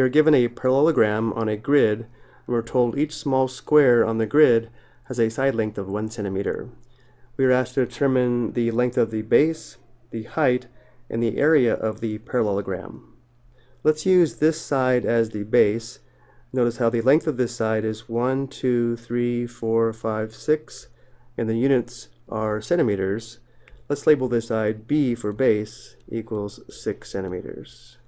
we are given a parallelogram on a grid, and we're told each small square on the grid has a side length of 1 centimeter. We are asked to determine the length of the base, the height, and the area of the parallelogram. Let's use this side as the base. Notice how the length of this side is 1, 2, 3, 4, 5, 6, and the units are centimeters. Let's label this side B for base equals 6 centimeters.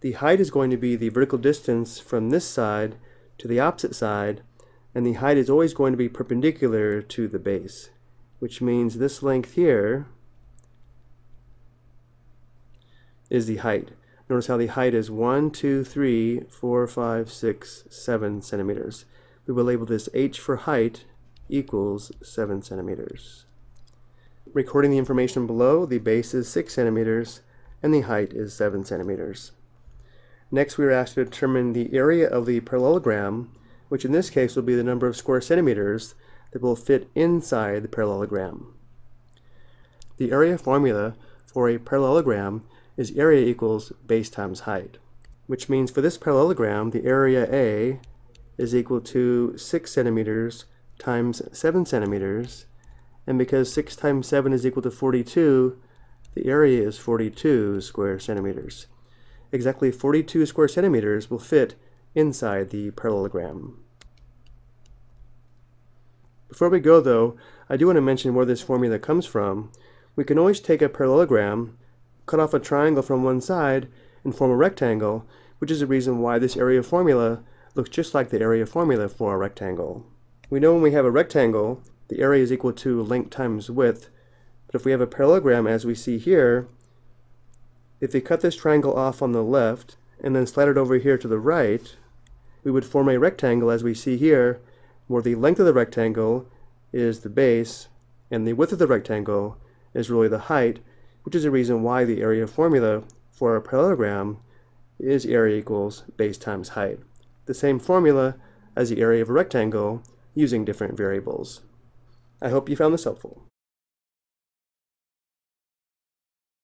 The height is going to be the vertical distance from this side to the opposite side, and the height is always going to be perpendicular to the base, which means this length here is the height. Notice how the height is 1, 2, 3, 4, 5, 6, 7 centimeters. We will label this H for height equals 7 centimeters. Recording the information below, the base is 6 centimeters and the height is 7 centimeters. Next, we are asked to determine the area of the parallelogram, which in this case will be the number of square centimeters that will fit inside the parallelogram. The area formula for a parallelogram is area equals base times height, which means for this parallelogram, the area A is equal to 6 centimeters times 7 centimeters, and because 6 times 7 is equal to 42, the area is 42 square centimeters. Exactly 42 square centimeters will fit inside the parallelogram. Before we go though, I do want to mention where this formula comes from. We can always take a parallelogram, cut off a triangle from one side, and form a rectangle, which is the reason why this area formula looks just like the area formula for a rectangle. We know when we have a rectangle, the area is equal to length times width, but if we have a parallelogram as we see here, if we cut this triangle off on the left and then slide it over here to the right, we would form a rectangle as we see here, where the length of the rectangle is the base and the width of the rectangle is really the height, which is the reason why the area formula for a parallelogram is area equals base times height. The same formula as the area of a rectangle using different variables. I hope you found this helpful.